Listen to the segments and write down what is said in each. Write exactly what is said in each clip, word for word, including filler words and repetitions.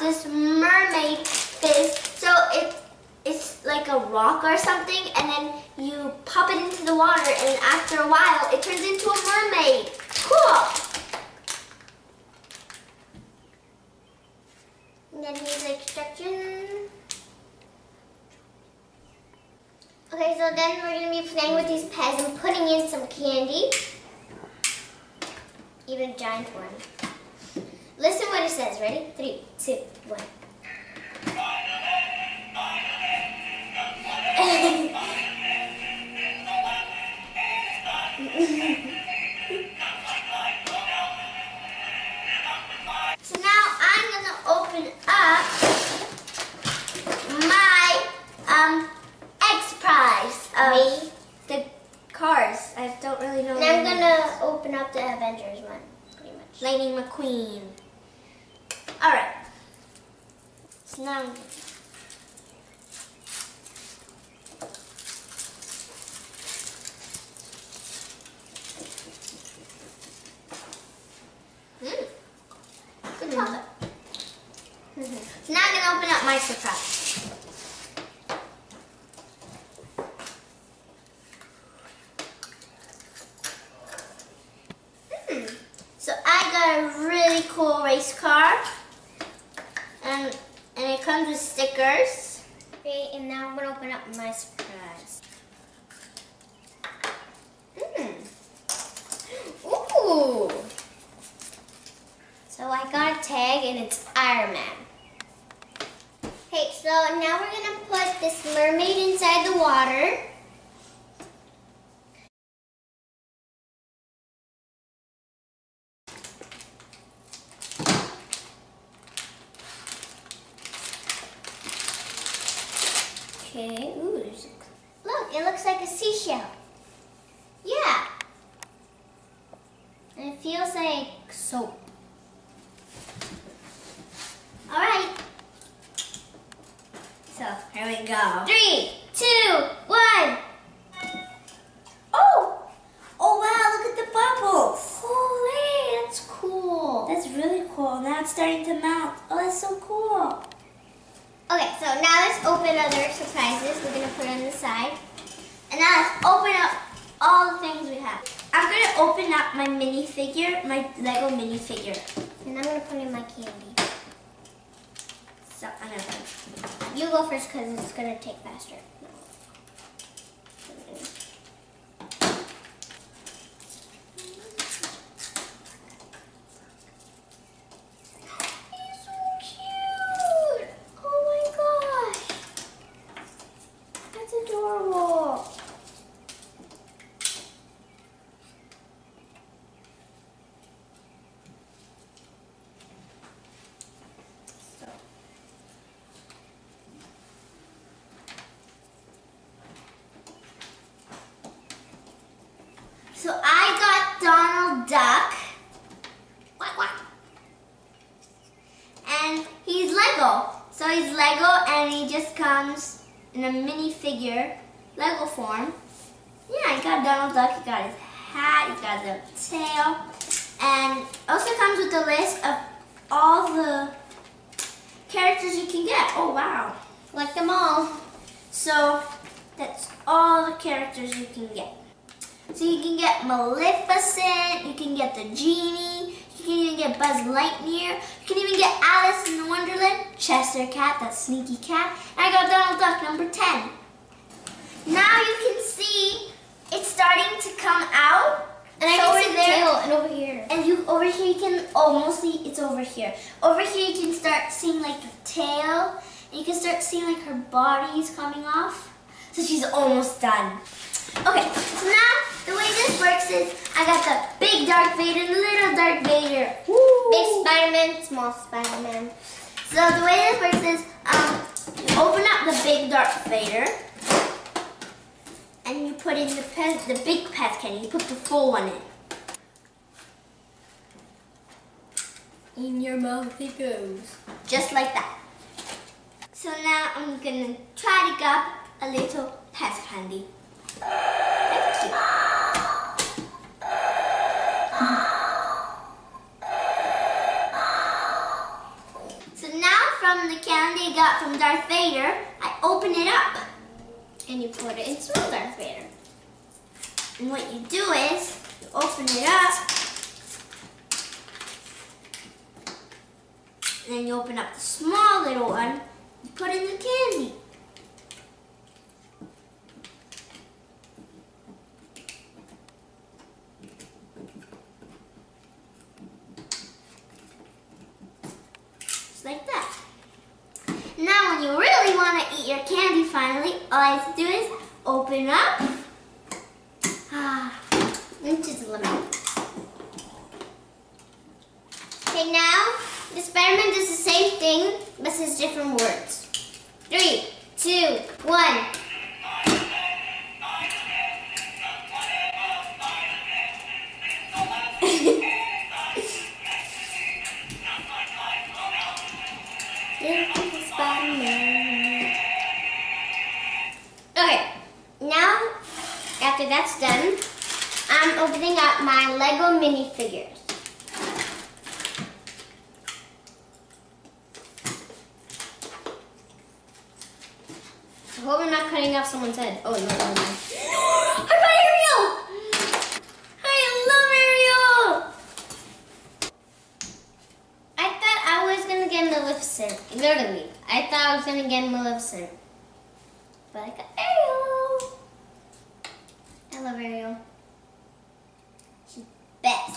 This mermaid face, so it, it's like a rock or something, and then you pop it into the water, and after a while it turns into a mermaid. Cool! And then here's the instructions. Okay, so then we're going to be playing with these pets and putting in some candy. Even a giant one. Listen what it says. Ready? Three, two, one. So now I'm going to open up my um X prize of Me? the cars. I don't really know. And I'm going to open up the Avengers one. Pretty much. Lightning McQueen. All right. So now I'm gonna... Mm. Good mm. chocolate. Mm-hmm. So now I'm gonna open up my surprise. Mm. So I got a really cool race car. And, and it comes with stickers. Okay, and now I'm going to open up my surprise. Mm. Ooh! So I got a tag and it's Iron Man. Okay, so now we're going to put this mermaid inside the water. Okay, ooh, look, it looks like a seashell. Yeah. And it feels like soap. All right. So, here we go. Three, two, one. Oh! Oh, wow, look at the bubbles. Holy, that's cool. That's really cool. Now it's starting to melt. Oh, that's so cool. Okay, so now let's open other surprises we're going to put on the side. And now let's open up all the things we have. I'm going to open up my minifigure, my Lego minifigure. And I'm going to put in my candy. So, I'm going to You go first because it's going to take faster. So I got Donald Duck, what, what? and he's Lego. So he's Lego and he just comes in a minifigure, Lego form. Yeah, he got Donald Duck, he got his hat, he got the tail. And also comes with a list of all the characters you can get. Oh wow, like them all. So that's all the characters you can get. So you can get Maleficent, you can get the Genie, you can even get Buzz Lightyear, you can even get Alice in Wonderland, Cheshire Cat, that sneaky cat, and I got Donald Duck number ten. Now you can see it's starting to come out. And I can see the tail and over here. And you over here you can, oh mostly it's over here. Over here you can start seeing like the tail, and you can start seeing like her body is coming off. So she's almost done. Okay. version. I got the big Darth Vader, little Darth Vader. Woo. Big Spider-Man, small Spider-Man. So the way this works is, um, you open up the big Darth Vader, and you put in the pez, the big Pez Candy. You put the full one in. In your mouth it goes. Just like that. So now I'm gonna try to grab a little Pez Candy. That's cute. So now from the candy I got from Darth Vader, I open it up and you put it into Darth Vader. And what you do is you open it up and then you open up the small little one, you put in the candy. Your candy finally, all I have to do is open up. Ah, just a little. Okay, now the Spider-Man does the same thing, but says different words. Three, two, one. After that's done, I'm opening up my Lego minifigures. I hope I'm not cutting off someone's head. Oh, no, no, no. I got Ariel! I love Ariel! I thought I was going to get Maleficent. Literally. I thought I was going to get Maleficent. But I got Ariel! I love Ariel. She's best.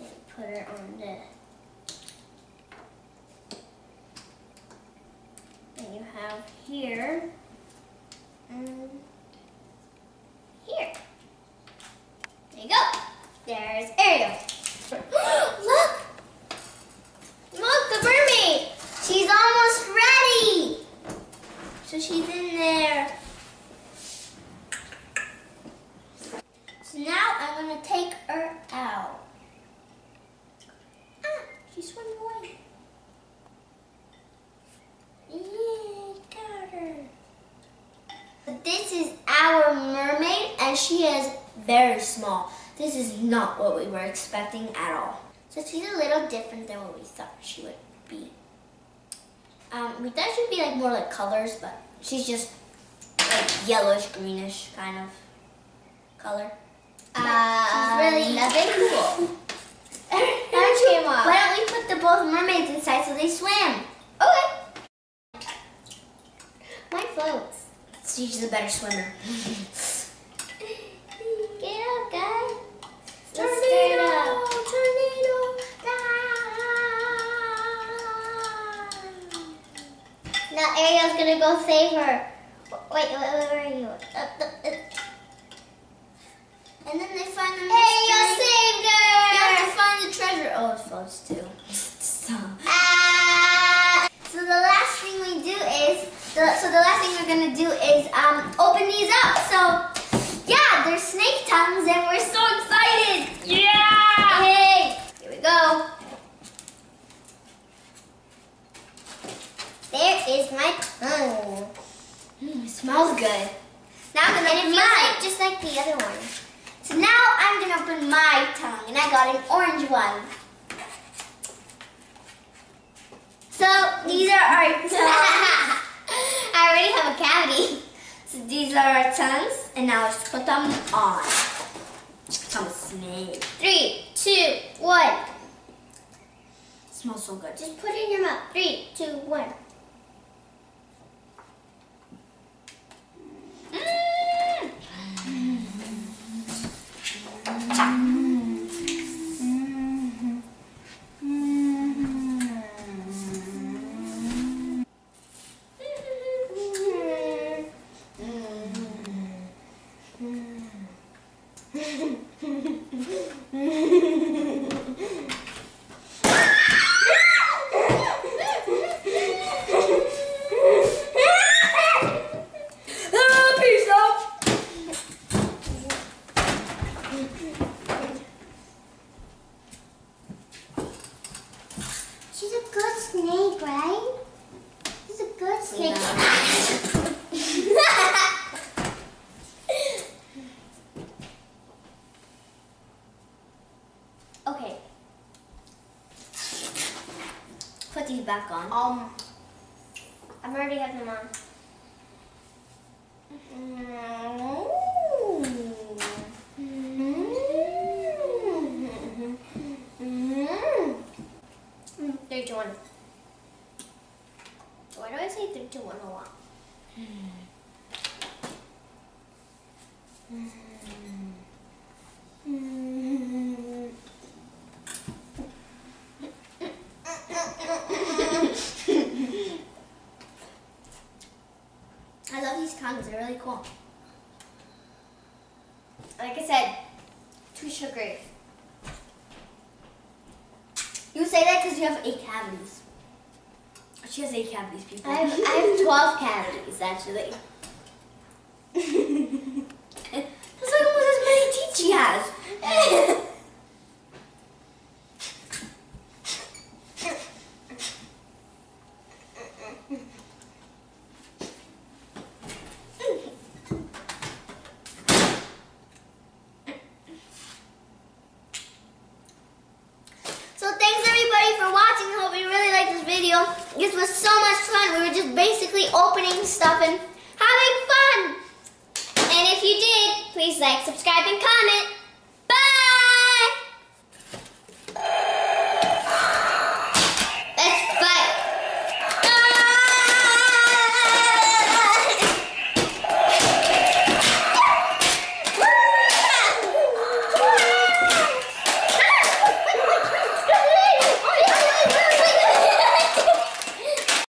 Then put her on the. And you have here and here. There you go. There's Ariel. Look! Look, the mermaid! She's almost ready! So she's in there. Now I'm going to take her out. Ah, she swam away. Yeah, got her. This is our mermaid and she is very small. This is not what we were expecting at all. So she's a little different than what we thought she would be. Um, we thought she'd be like more like colors, but she's just like yellowish, greenish kind of color. Uh, she's really nothing cool. Why don't we put the both mermaids inside so they swim? Okay. Mine floats. She's a better swimmer. Get up, guys. Tornado, up. tornado. Ah. Now Ariel's gonna go save her. Wait, wait, where are you? Up, up, up. And then they find the mystery. Hey, you saved her! You have to find the treasure. Oh, it floats too. so. Uh, so the last thing we do is, the, so the last thing we're gonna do is um, open these up. So yeah, there's snake tongues and we're so excited. Yeah! Hey, here we go. There is my tongue. Mm, it smells good. Now I'm gonna open mine, just like the other one. So now I'm going to open my tongue, and I got an orange one. So these are our tongues. I already have a cavity. So these are our tongues, and now let's put them on. Come snake. Three, two, one. It smells so good. Just put it in your mouth. Three, two, one. Back on. Um, I've already had them on. three, two, one. Why do I say three, two, one a lot? They're really cool. Like I said, too sugary. You say that because you have eight cavities. She has eight cavities, people. I have, I have twelve cavities, actually. That's like almost as many teeth she has. This was so much fun. We were just basically opening stuff and having fun. And if you did, please like, subscribe, and comment.